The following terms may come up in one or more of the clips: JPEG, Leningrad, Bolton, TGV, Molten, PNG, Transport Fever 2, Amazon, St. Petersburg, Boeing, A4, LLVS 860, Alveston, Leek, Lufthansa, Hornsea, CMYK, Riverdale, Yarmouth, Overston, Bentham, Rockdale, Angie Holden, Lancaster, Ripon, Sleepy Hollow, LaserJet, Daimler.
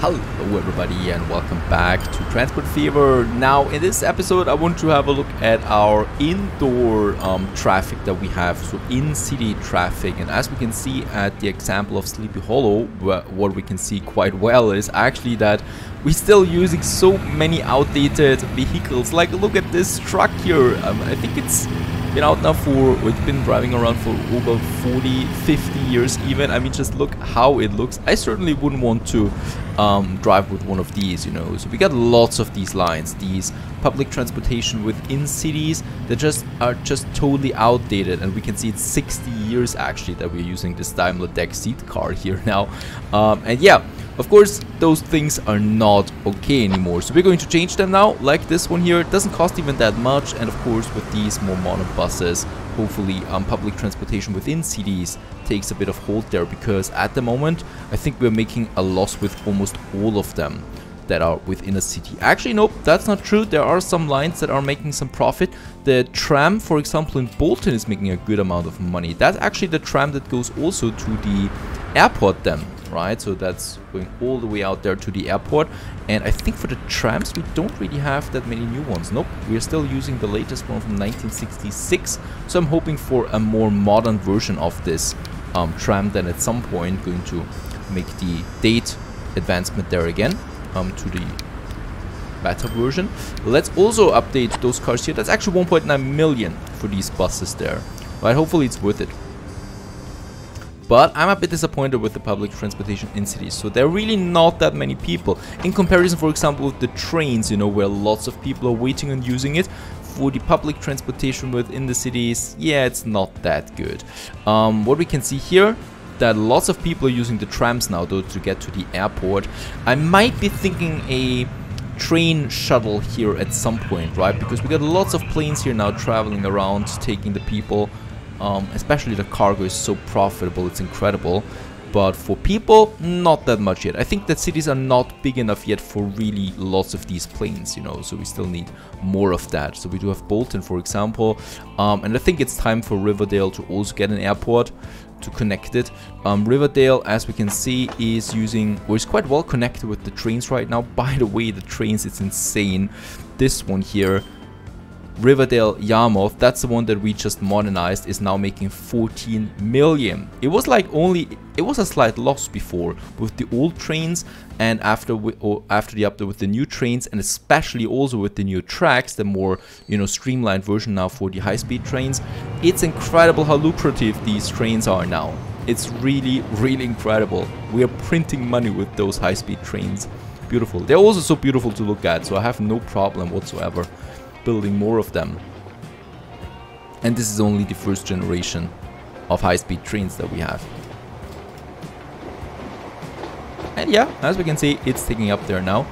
Hello everybody and welcome back to Transport Fever. Now in this episode I want to have a look at our indoor traffic that we have, so in-city traffic. And as we can see at the example of Sleepy Hollow, what we can see quite well is actually that we're still using so many outdated vehicles. Like look at this truck here. I think it's been out now for, it's been driving around for over 40-50 years even. I mean, just look how it looks. I certainly wouldn't want to drive with one of these, you know. So we got lots of these lines, these public transportation within cities that just are just totally outdated. And we can see it's 60 years actually that we're using this Daimler deck seat car here now. And yeah, of course those things are not okay anymore, so we're going to change them now, like this one here. It doesn't cost even that much, and of course with these more modern buses, hopefully public transportation within cities takes a bit of hold there, because at the moment I think we're making a loss with almost all of them that are within a city. Actually, nope, that's not true. There are some lines that are making some profit. The tram, for example, in Bolton is making a good amount of money. That's actually the tram that goes also to the airport then, right? So that's going all the way out there to the airport. And I think for the trams, we don't really have that many new ones. Nope, we're still using the latest one from 1966. So I'm hoping for a more modern version of this tram, then at some point going to make the date advancement there again to the beta version. Let's also update those cars here. That's actually 1.9 million for these buses there, right? Hopefully it's worth it. But I'm a bit disappointed with the public transportation in cities. So there are really not that many people. In comparison, for example, with the trains, you know, where lots of people are waiting and using it. For the public transportation within the cities, yeah, it's not that good. What we can see here, that lots of people are using the trams now, though, to get to the airport. I might be thinking a train shuttle here at some point, right? Because we got lots of planes here now traveling around, taking the people. Especially the cargo is so profitable, it's incredible. But for people, not that much yet. I think that cities are not big enough yet for really lots of these planes, you know, so we still need more of that. So we do have Bolton, for example, and I think it's time for Riverdale to also get an airport to connect it. Riverdale, as we can see, is using, well, it's quite well connected with the trains right now. By the way, the trains, it's insane. This one here, Riverdale Yarmouth, that's the one that we just modernized, is now making 14 million. It was like only, it was a slight loss before with the old trains, and after the update with the new trains, and especially also with the new tracks, the more, you know, streamlined version now for the high-speed trains. It's incredible how lucrative these trains are now. It's really, really incredible. We are printing money with those high-speed trains. Beautiful. They're also so beautiful to look at, so I have no problem whatsoever building more of them. And this is only the first generation of high-speed trains that we have. And yeah, as we can see, it's taking up there now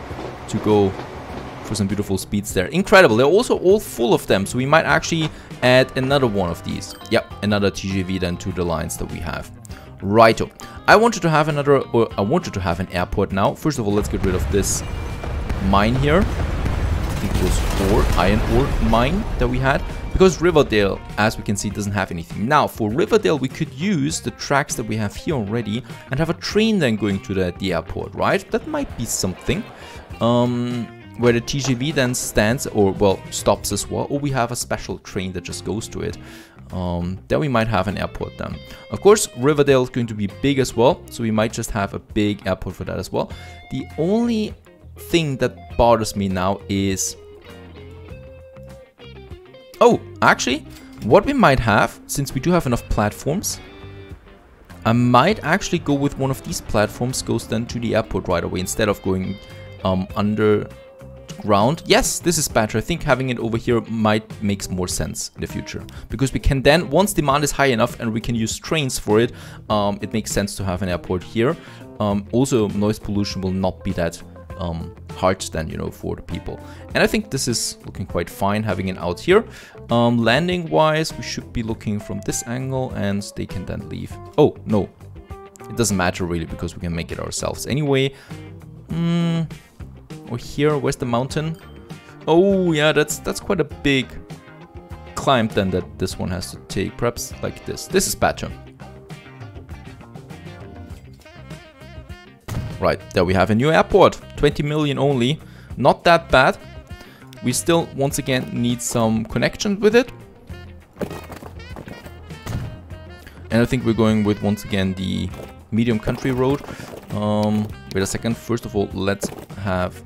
to go for some beautiful speeds there. Incredible. They're also all full of them, so we might actually add another one of these. Yep, another TGV then to the lines that we have. Righto. I wanted to have another, or I wanted to have an airport now. First of all, let's get rid of this mine here. Equals 4 iron ore mine that we had, because Riverdale, as we can see, doesn't have anything. Now for Riverdale, we could use the tracks that we have here already and have a train then going to the airport, right? That might be something. Where the TGV then stands, or well, stops as well, or we have a special train that just goes to it. Then we might have an airport then. Of course, Riverdale is going to be big as well, so we might just have a big airport for that as well. The only thing that bothers me now is, oh, actually, what we might have, since we do have enough platforms, I might actually go with one of these platforms, goes then to the airport right away instead of going underground. Yes, this is better. I think having it over here might makes more sense in the future, because we can then, once demand is high enough and we can use trains for it, it makes sense to have an airport here. Also, noise pollution will not be that hard then, you know, for the people. And I think this is looking quite fine, having it out here. Landing wise, we should be looking from this angle, and they can then leave. Oh no, it doesn't matter really, because we can make it ourselves anyway. Or here, where's the mountain? Oh yeah, that's quite a big climb then that this one has to take. Perhaps like this. This is better. Right, there we have a new airport. 20 million only. Not that bad. We still, once again, need some connection with it. And I think we're going with, once again, the medium country road. Wait a second. First of all, let's have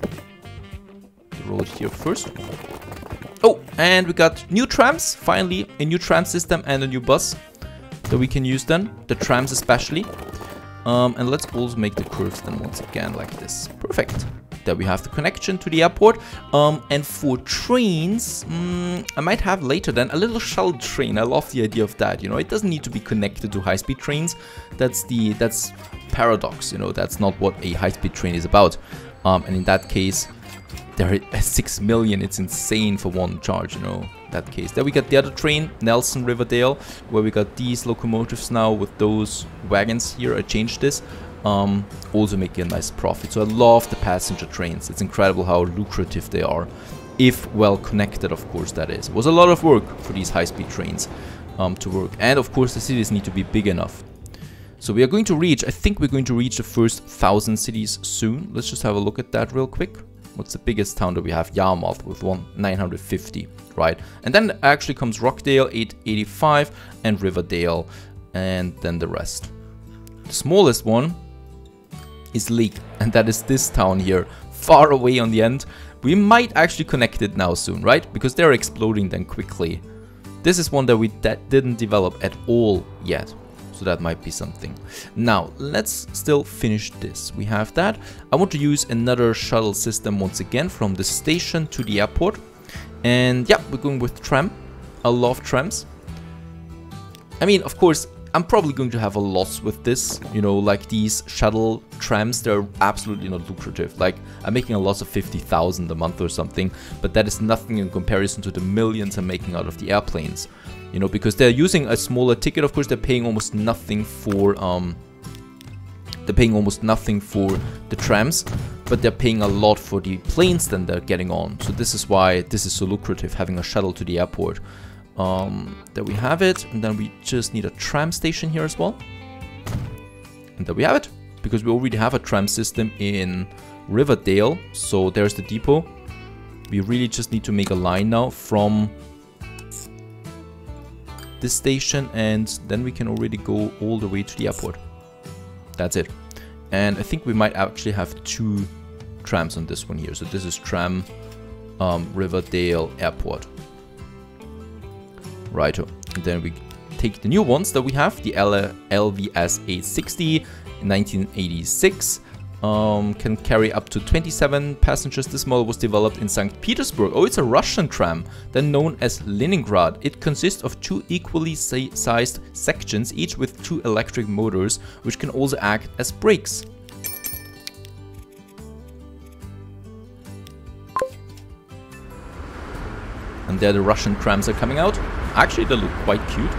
the road here first. Oh, and we got new trams. Finally, a new tram system and a new bus that we can use then. The trams especially. And let's also make the curves then once again like this. Perfect. There we have the connection to the airport. And for trains, I might have later then a little shuttle train. I love the idea of that, you know. It doesn't need to be connected to high-speed trains. That's paradox, you know. That's not what a high-speed train is about. And in that case, there are 6 million. It's insane for one charge, you know, in that case. There we got the other train, Nelson, Riverdale, where we got these locomotives now with those wagons here. I changed this. Also making a nice profit. So I love the passenger trains. It's incredible how lucrative they are, if well connected, of course, that is. It was a lot of work for these high-speed trains to work. And of course, the cities need to be big enough. So we are going to reach, I think we're going to reach the first 1,000 cities soon. Let's just have a look at that real quick. What's the biggest town that we have? Yarmouth with 950, right? And then actually comes Rockdale, 885, and Riverdale, and then the rest. The smallest one is Leek, and that is this town here, far away on the end. We might actually connect it now soon, right? Because they're exploding then quickly. This is one that we didn't develop at all yet, so that might be something. Now, let's still finish this. We have that. I want to use another shuttle system once again from the station to the airport. And yeah, we're going with tram. I love trams. I mean, of course, I'm probably going to have a loss with this, you know, like these shuttle trams, they're absolutely not lucrative. Like, I'm making a loss of 50,000 a month or something, but that is nothing in comparison to the millions I'm making out of the airplanes, you know, because they're using a smaller ticket. Of course, they're paying almost nothing for, the trams, but they're paying a lot for the planes then they're getting on. So this is why this is so lucrative, having a shuttle to the airport. There we have it, and then we just need a tram station here as well. And there we have it, because we already have a tram system in Riverdale, so there's the depot. We really just need to make a line now from this station, and then we can already go all the way to the airport. That's it. And I think we might actually have two trams on this one here. So this is tram Riverdale Airport. Righto, and then we take the new ones that we have, the LLVS 860, 1986, can carry up to 27 passengers. This model was developed in St. Petersburg. Oh, it's a Russian tram, then known as Leningrad. It consists of two equally sized sections, each with two electric motors, which can also act as brakes. And there the Russian trams are coming out. Actually, they look quite cute.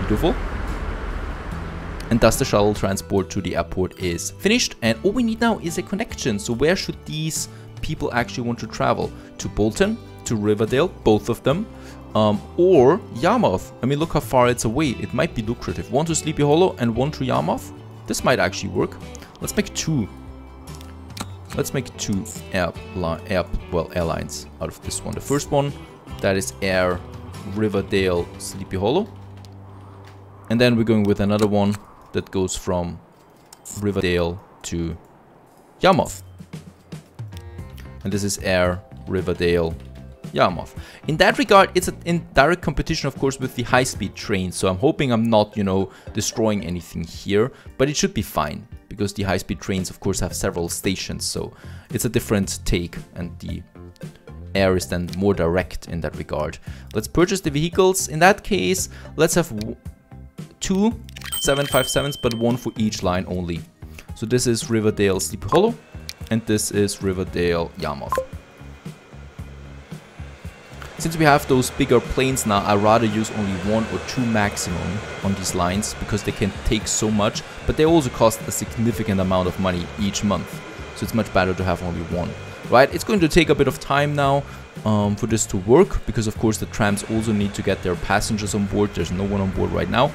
Beautiful. And thus the shuttle transport to the airport is finished. And all we need now is a connection. So where should these people actually want to travel? To Bolton, to Riverdale, both of them. Or Yarmouth. I mean, look how far it's away. It might be lucrative. One to Sleepy Hollow and one to Yarmouth. This might actually work. Let's make two. Let's make two airlines out of this one. The first one, that is Air Riverdale, Sleepy Hollow, and then we're going with another one that goes from Riverdale to Yarmouth, and this is Air Riverdale, Yarmouth. In that regard, it's in direct competition, of course, with the high-speed train, so I'm hoping I'm not, you know, destroying anything here, but it should be fine, because the high-speed trains, of course, have several stations, so it's a different take, and the air is then more direct in that regard. Let's purchase the vehicles. In that case, let's have two 757s, but one for each line only. So this is Riverdale Sleepy Hollow, and this is Riverdale Yarmouth. Since we have those bigger planes now, I'd rather use only one or two maximum on these lines, because they can take so much, but they also cost a significant amount of money each month. So it's much better to have only one. Right, it's going to take a bit of time now for this to work, because of course the trams also need to get their passengers on board. There's no one on board right now.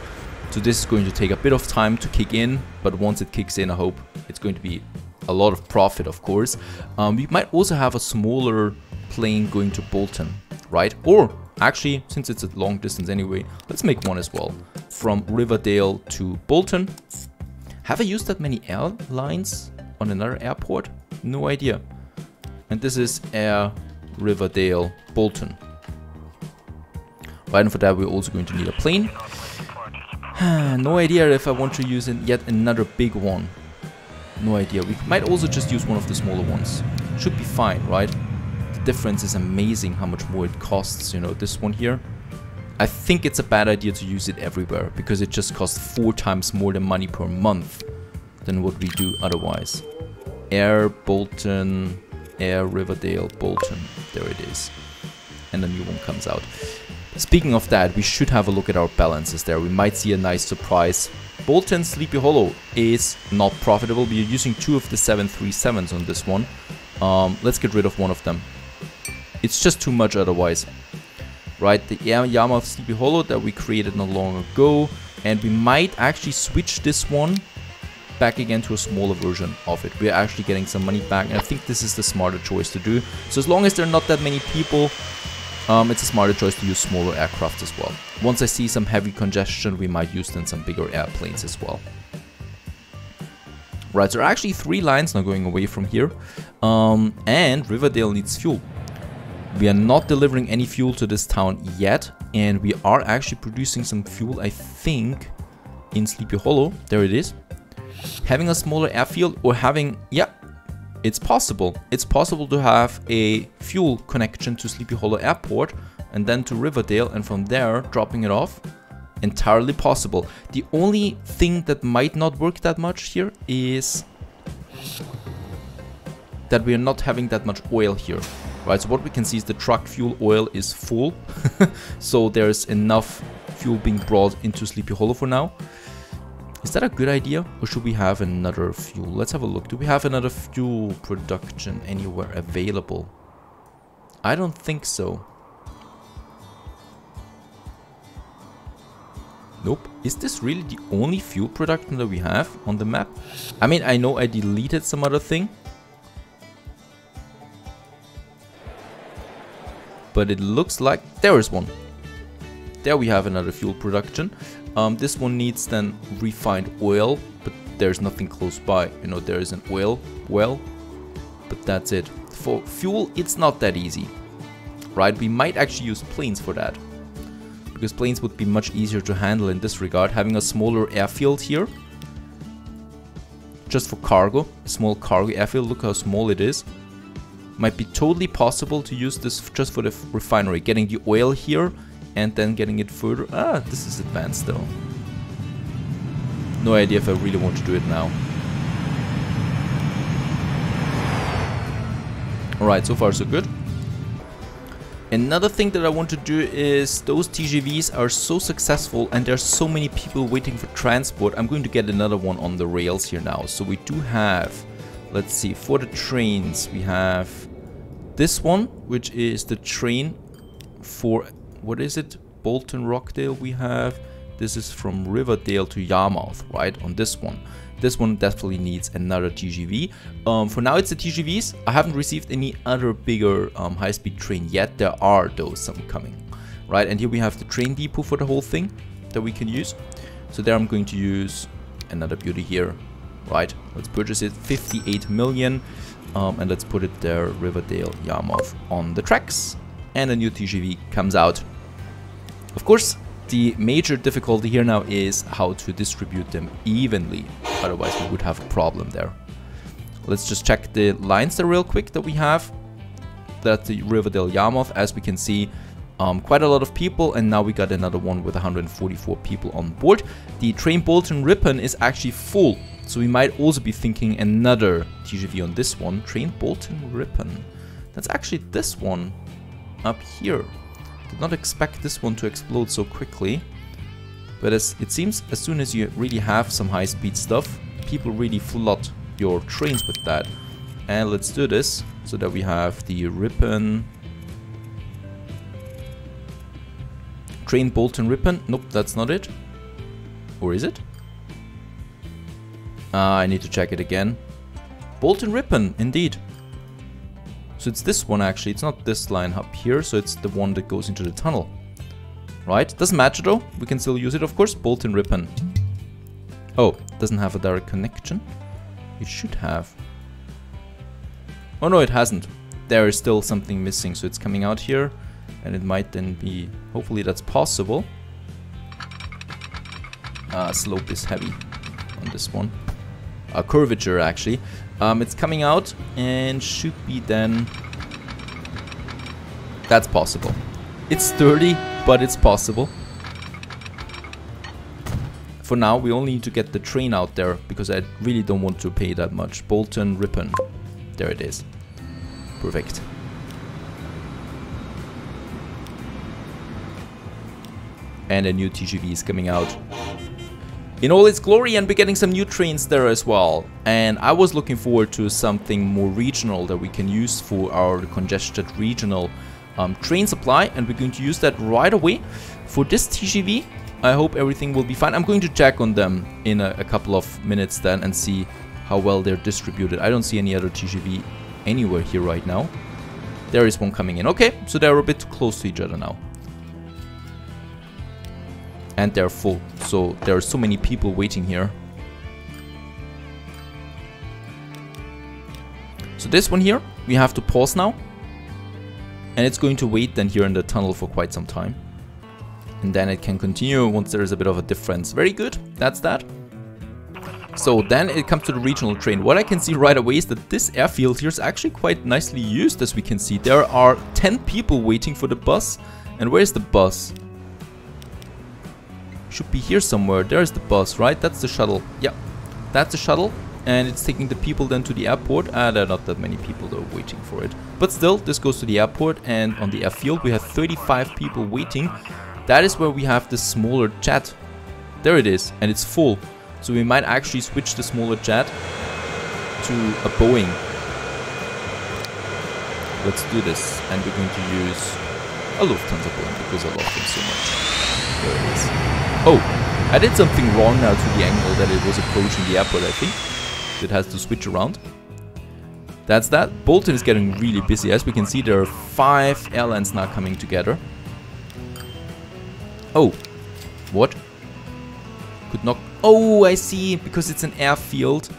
So this is going to take a bit of time to kick in, but once it kicks in, I hope it's going to be a lot of profit, of course. We might also have a smaller plane going to Bolton, right? Or actually, since it's a long distance anyway, let's make one as well. From Riverdale to Bolton. Have I used that many airlines on another airport? No idea. And this is Air Riverdale Bolton. Right, and for that we're also going to need a plane. No idea if I want to use yet another big one. No idea. We might also just use one of the smaller ones. Should be fine, right? The difference is amazing how much more it costs, you know, this one here. I think it's a bad idea to use it everywhere because it just costs 4 times more than money per month than what we do otherwise. Air Bolton, Air Riverdale Bolton. There it is. And a new one comes out. Speaking of that, we should have a look at our balances there. We might see a nice surprise. Bolton Sleepy Hollow is not profitable. We are using 2 of the 737s on this one. Let's get rid of one of them. It's just too much otherwise. Right, the Yarmouth Sleepy Hollow that we created not long ago. And we might actually switch this one back again to a smaller version of it. We're actually getting some money back. And I think this is the smarter choice to do. So as long as there are not that many people, it's a smarter choice to use smaller aircraft as well. Once I see some heavy congestion, we might use then some bigger airplanes as well. Right, so there are actually 3 lines now going away from here. And Riverdale needs fuel. We are not delivering any fuel to this town yet. And we are actually producing some fuel, I think, in Sleepy Hollow. There it is. Having a smaller airfield or having... yeah. It's possible. It's possible to have a fuel connection to Sleepy Hollow Airport and then to Riverdale and from there dropping it off. Entirely possible. The only thing that might not work that much here is that we are not having that much oil here. Right, so what we can see is the truck fuel oil is full. So there's enough fuel being brought into Sleepy Hollow for now. Is that a good idea or should we have another fuel? Let's have a look. Do we have another fuel production anywhere available? I don't think so. Nope. Is this really the only fuel production that we have on the map? I mean, I know I deleted some other thing, but it looks like there is one. There we have another fuel production. This one needs then refined oil, but there's nothing close by. You know, there is an oil well, but that's it. For fuel, it's not that easy, right? We might actually use planes for that, because planes would be much easier to handle in this regard. Having a smaller airfield here, just for cargo, a small cargo airfield, look how small it is. Might be totally possible to use this just for the refinery, getting the oil here, and then getting it further. Ah, this is advanced though. No idea if I really want to do it now. Alright, so far so good. Another thing that I want to do is those TGVs are so successful and there's so many people waiting for transport. I'm going to get another one on the rails here now. So we do have, let's see, for the trains we have this one, which is the train for... what is it? Bolton, Rockdale we have. This is from Riverdale to Yarmouth, right? On this one. This one definitely needs another TGV. For now, it's the TGVs. I haven't received any other bigger high-speed train yet. There are, though, some coming, right? And here we have the train depot for the whole thing that we can use. So there I'm going to use another beauty here, right? Let's purchase it. 58 million. And let's put it there, Riverdale, Yarmouth on the tracks. And a new TGV comes out. Of course, the major difficulty here now is how to distribute them evenly. Otherwise, we would have a problem there. Let's just check the lines there real quick that we have. That's the Riverdale Yarmouth, as we can see, quite a lot of people. And now we got another one with 144 people on board. The train Bolton Ripon is actually full. So we might also be thinking another TGV on this one. Train Bolton Ripon. That's actually this one up here. Did not expect this one to explode so quickly, but as it seems, as soon as you really have some high-speed stuff, people really flood your trains with that. And let's do this so that we have the Ripon train Bolton Ripon. Nope, that's not it. Or is it? I need to check it again. Bolton Ripon, indeed. So it's this one actually, it's not this line up here, so it's the one that goes into the tunnel. Right, doesn't matter though, we can still use it of course. Bolton Ripon. Oh, doesn't have a direct connection? It should have. Oh no, it hasn't. There is still something missing, so it's coming out here. And it might then be, hopefully that's possible. Slope is heavy on this one. Curvature actually. It's coming out and should be then... That's possible. It's sturdy, but it's possible. For now, we only need to get the train out there, because I really don't want to pay that much. Bolton Ripon. There it is. Perfect. And a new TGV is coming out in all its glory, and we're getting some new trains there as well. And I was looking forward to something more regional that we can use for our congested regional train supply, and we're going to use that right away for this TGV. I hope everything will be fine. I'm going to check on them in a couple of minutes then and see how well they're distributed. I don't see any other TGV anywhere here right now. There is one coming in. Okay, so they're a bit too close to each other now. And they're full, so there are so many people waiting here. So this one here, we have to pause now. And it's going to wait then here in the tunnel for quite some time. And then it can continue once there is a bit of a difference. Very good, that's that. So then it comes to the regional train. What I can see right away is that this airfield here is actually quite nicely used, as we can see. There are 10 people waiting for the bus. And where's the bus? Should be here somewhere. There's the bus, right? That's the shuttle. Yeah, that's the shuttle, and it's taking the people then to the airport. There are not that many people though waiting for it, but still this goes to the airport. And on the airfield we have 35 people waiting. That is where we have the smaller jet. There it is, and it's full, so we might actually switch the smaller jet to a Boeing. Let's do this, and we're going to use a Lufthansa Boeing because I love them so much. There it is. Oh, I did something wrong now to the angle that it was approaching the airport, I think. It has to switch around. That's that. Bolton is getting really busy. As we can see, there are 5 airlines now coming together. Oh, what? Could not... Oh, I see. Because it's an airfield,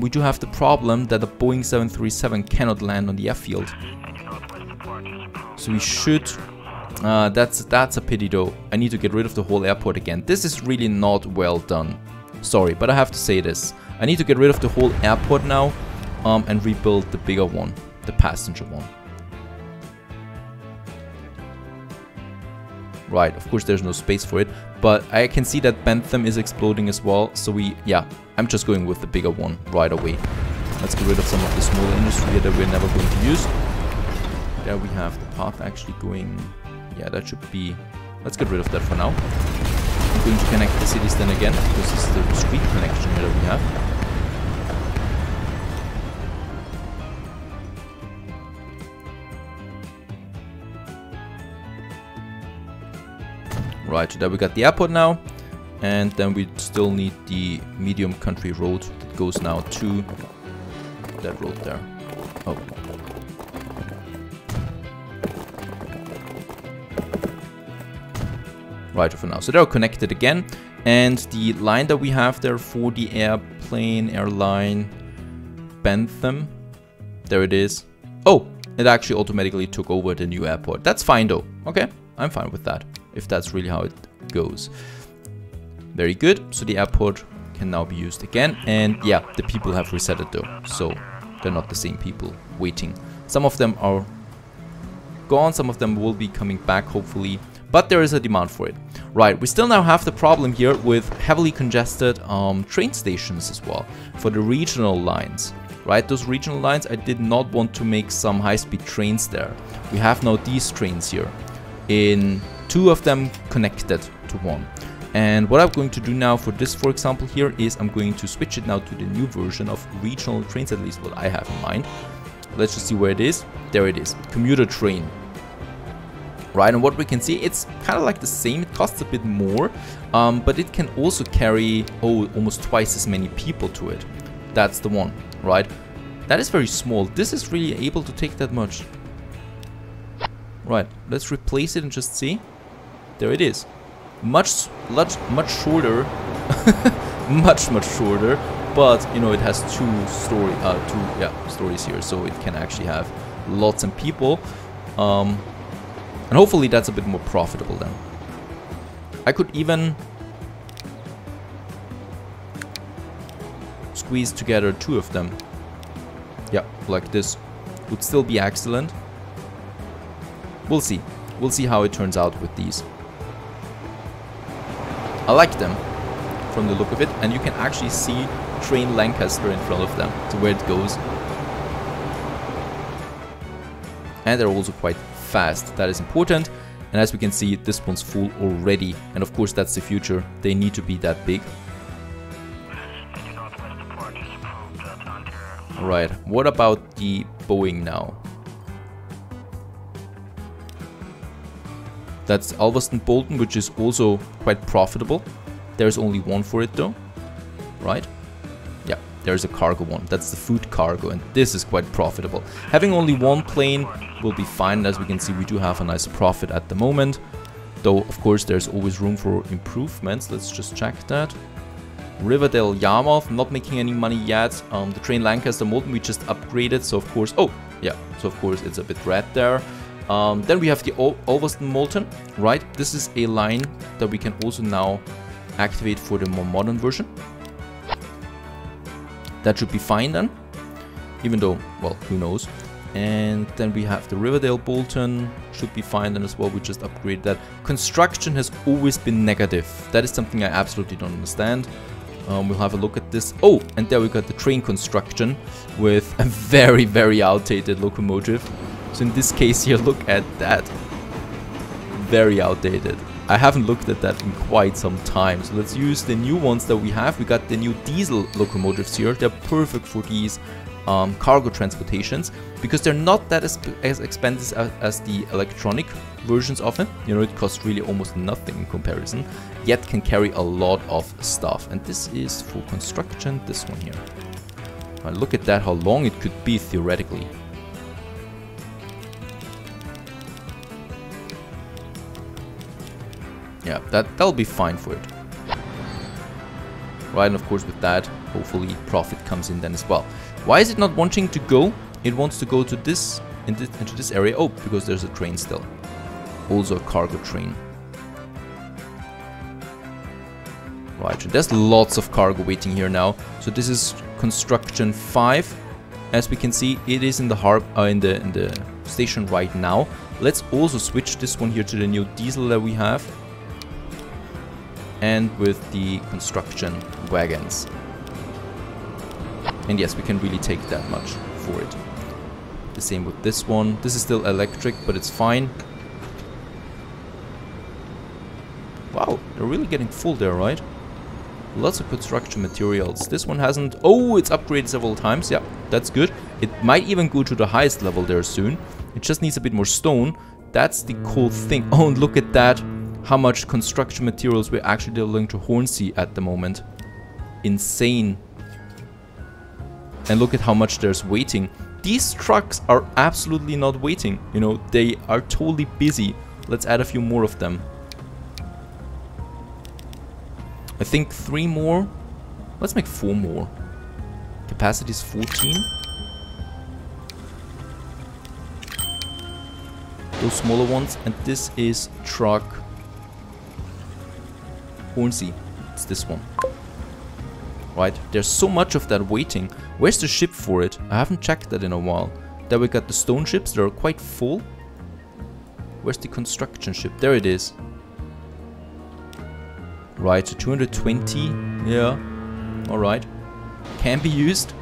we do have the problem that the Boeing 737 cannot land on the airfield. So we should... that's a pity though. I need to get rid of the whole airport again. This is really not well done. Sorry, but I have to say this. I need to get rid of the whole airport now and rebuild the bigger one, the passenger one. Right, of course there's no space for it, but I can see that Bentham is exploding as well. So I'm just going with the bigger one right away. Let's get rid of some of the smaller industry here that we're never going to use. There we have the path actually going... Yeah, that should be... Let's get rid of that for now. I'm going to connect the cities then again, because this is the street connection here that we have. Right, so there we got the airport now. And then we still need the medium country road that goes now to that road there. Oh. Right, for now. So they're connected again, and the line that we have there for the airline Bentham, there it is. Oh, it actually automatically took over the new airport. That's fine though. Okay, I'm fine with that, if that's really how it goes. Very good. So the airport can now be used again, and yeah, the people have reset it though, so they're not the same people waiting. Some of them are gone, some of them will be coming back hopefully, but there is a demand for it. Right, we still now have the problem here with heavily congested train stations as well for the regional lines. Right, those regional lines, I did not want to make some high-speed trains there. We have now these trains here, in 2 of them connected to one. And what I'm going to do now for this, for example, here is I'm going to switch it now to the new version of regional trains, at least what I have in mind. Let's just see where it is. There it is, commuter train. right? And what we can see, it's kind of like the same. It costs a bit more, but it can also carry almost twice as many people to it. That's the one, right? That is very small. This is really able to take that much. Right, let's replace it and just see. There it is. Much shorter. much shorter, but you know, it has two stories here, so it can actually have lots of people, and hopefully that's a bit more profitable. Then I could even squeeze together two of them. Yeah, like this would still be excellent. We'll see. We'll see how it turns out with these. I like them from the look of it, and you can actually see train Lancaster in front of them to where it goes. And they're also quite fast. That is important. And as we can see, this one's full already. And of course, that's the future. They need to be that big. Right. What about the Boeing now? That's Alveston Bolton, which is also quite profitable. There's only one for it though, right? Yeah, there's a cargo one. That's the food cargo, and this is quite profitable. Having only one plane will be fine. As we can see, we do have a nice profit at the moment. Though, of course, there's always room for improvements. Let's just check that. Riverdale, Yarmouth, not making any money yet. The train Lancaster, Molten, we just upgraded. So, of course, oh, yeah. So, of course, it's a bit red there. Then we have the Overston Molten, right? This is a line that we can also now activate for the more modern version. That should be fine then, even though, well, who knows. And then we have the Riverdale Bolton, should be fine then as well. We just upgrade that. Construction has always been negative. That is something I absolutely don't understand. We'll have a look at this. Oh, and there we got the train construction with a very outdated locomotive. So in this case here, look at that. Very outdated. I haven't looked at that in quite some time. So let's use the new ones that we have. We got the new diesel locomotives here. They're perfect for these cargo transportations because they're not that as expensive as the electronic versions of them. You know, it costs really almost nothing in comparison, yet can carry a lot of stuff. And this is for construction, this one here. Now look at that, how long it could be theoretically. Yeah, that'll be fine for it. Right, and of course with that, hopefully profit comes in then as well. Why is it not wanting to go? It wants to go to this, into this area. Oh, because there's a train still. Also a cargo train. Right, so there's lots of cargo waiting here now. So this is construction 5. As we can see, it is in the harbor, in the station right now. Let's also switch this one here to the new diesel that we have. And with the construction wagons. And yes, we can really take that much for it. The same with this one. This is still electric, but it's fine. Wow, they're really getting full there, right? Lots of construction materials. This one hasn't... Oh, it's upgraded several times. Yeah, that's good. It might even go to the highest level there soon. It just needs a bit more stone. That's the cool thing. Oh, and look at that. How much construction materials we're actually delivering to Hornsea at the moment. Insane. And look at how much there's waiting. These trucks are absolutely not waiting. You know, they are totally busy. Let's add a few more of them. I think 3 more. Let's make 4 more. Capacity is 14. Those smaller ones. And this is truck... Hornsea, it's this one. Right, there's so much of that waiting. Where's the ship for it? I haven't checked that in a while. There we got the stone ships, they're quite full. Where's the construction ship? There it is. Right, so 220, yeah, alright. Can be used.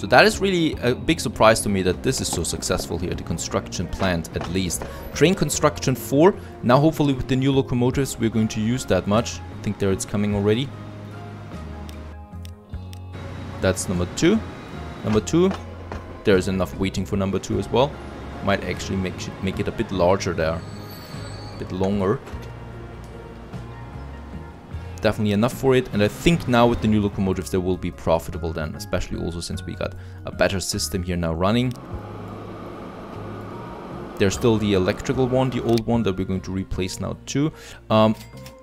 So that is really a big surprise to me that this is so successful here, the construction plant at least. Train construction 4, now hopefully with the new locomotives we're going to use that much. I think there it's coming already. That's number 2. Number 2, there's enough waiting for number 2 as well. Might actually make it a bit larger there, a bit longer. Definitely enough for it, and I think now with the new locomotives they will be profitable then, especially also since we got a better system here now running. There's still the electrical one, the old one that we're going to replace now too,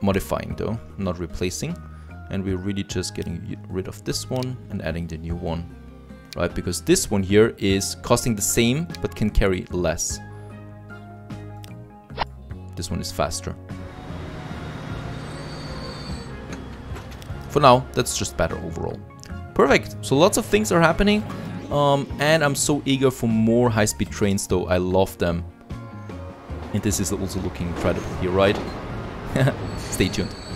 modifying though, not replacing, and we're really just getting rid of this one and adding the new one, right? Because this one here is costing the same but can carry less. This one is faster. For now, that's just better overall. Perfect. So lots of things are happening, and I'm so eager for more high-speed trains though. I love them, and this is also looking incredible here, right? Stay tuned.